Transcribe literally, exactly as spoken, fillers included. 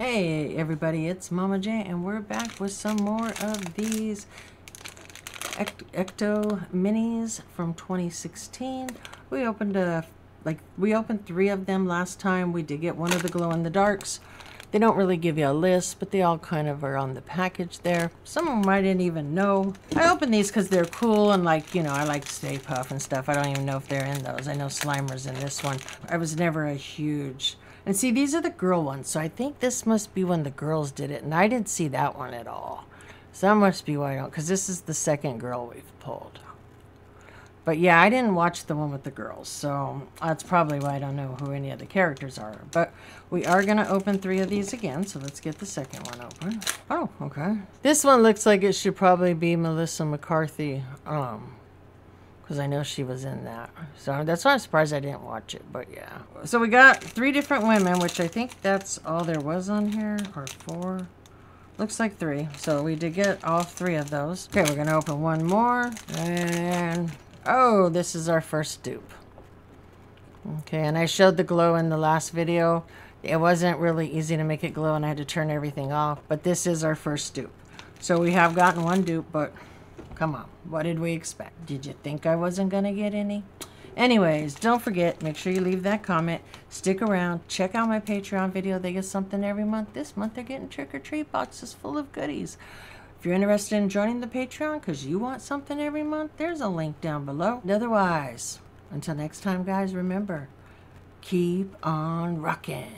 Hey everybody, it's Mama J, and we're back with some more of these Ecto Minis from twenty sixteen. We opened a like we opened three of them last time. We did get one of the glow in the darks. They don't really give you a list, but they all kind of are on the package there. Some of them I didn't even know. I opened these because they're cool and, like, you know, I like Stay Puft and stuff. I don't even know if they're in those. I know Slimer's in this one. I was never a huge... And see, these are the girl ones, so I think this must be when the girls did it, and I didn't see that one at all. So that must be why I don't, because this is the second girl we've pulled. But yeah, I didn't watch the one with the girls, so that's probably why I don't know who any of the characters are. But we are going to open three of these again, so let's get the second one open. Oh, okay. This one looks like it should probably be Melissa McCarthy, um... because I know she was in that. So that's why I'm surprised I didn't watch it, but yeah. So we got three different women, which I think that's all there was on here, or four. Looks like three. So we did get all three of those. Okay, we're going to open one more. And, oh, this is our first dupe. Okay, and I showed the glow in the last video. It wasn't really easy to make it glow, and I had to turn everything off. But this is our first dupe. So we have gotten one dupe, but... Come on, what did we expect? Did you think I wasn't gonna get any? Anyways, don't forget, make sure you leave that comment. Stick around, check out my Patreon video. They get something every month. This month they're getting trick-or-treat boxes full of goodies. If you're interested in joining the Patreon because you want something every month, there's a link down below. And otherwise, until next time, guys, remember, keep on rocking.